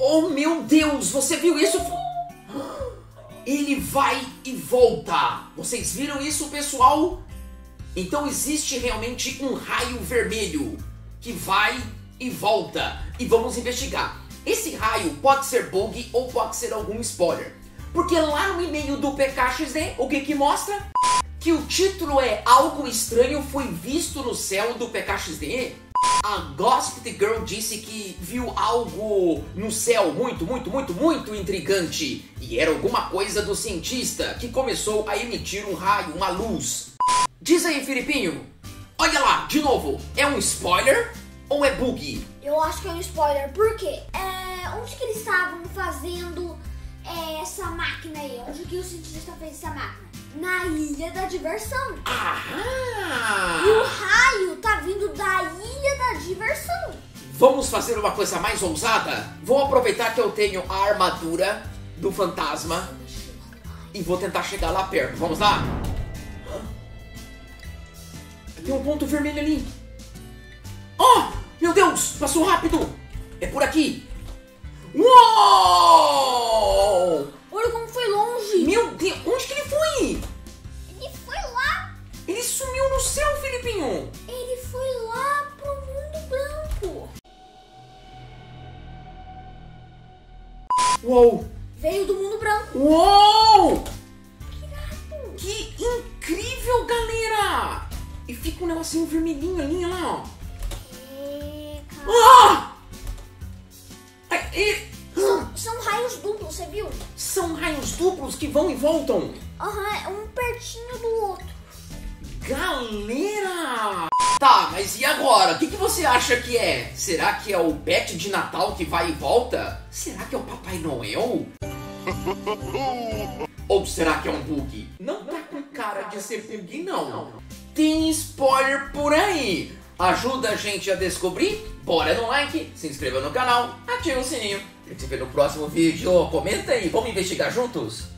Oh meu Deus, você viu isso? Ele vai e volta. Vocês viram isso, pessoal? Então existe realmente um raio vermelho que vai e volta. E vamos investigar. Esse raio pode ser bug ou pode ser algum spoiler. Porque lá no e-mail do PKXD, o que mostra? Que o título é Algo Estranho Foi Visto No Céu do PKXD. A Gossip Girl disse que viu algo no céu muito intrigante. E era alguma coisa do cientista que começou a emitir um raio, uma luz. Diz aí, Filipinho. Olha lá, de novo. É um spoiler ou é bug? Eu acho que é um spoiler. Por quê? Onde que eles estavam fazendo essa máquina aí? Onde que o cientista fez essa máquina? Na Ilha da Diversão. Aham! E o raio tá vindo da Ilha da Diversão. Vamos fazer uma coisa mais ousada? Vou aproveitar que eu tenho a armadura do fantasma e vou tentar chegar lá perto. Vamos lá? Tem um ponto vermelho ali. Oh! Meu Deus! Passou rápido! É por aqui! Uou! Olha como foi longe! Meu Deus! Onde que ele foi? Ele foi lá! Ele sumiu no céu, Filipinho! Ele foi lá pro mundo branco! Uou! Veio do mundo branco! Uou! Que gato! Que incrível, galera! E fica um negocinho vermelhinho ali, olha lá, ó! Ah! São raios duplos, você viu? São raios duplos que vão e voltam. Aham, um pertinho do outro. Galera! Tá, mas e agora? O que você acha que é? Será que é o pet de Natal que vai e volta? Será que é o Papai Noel? Ou será que é um bug? Não tá com cara de ser bug, não. Tem spoiler por aí. Ajuda a gente a descobrir? Bora no like, se inscreva no canal, ativa o sininho. A gente se vê no próximo vídeo. Comenta aí, vamos investigar juntos?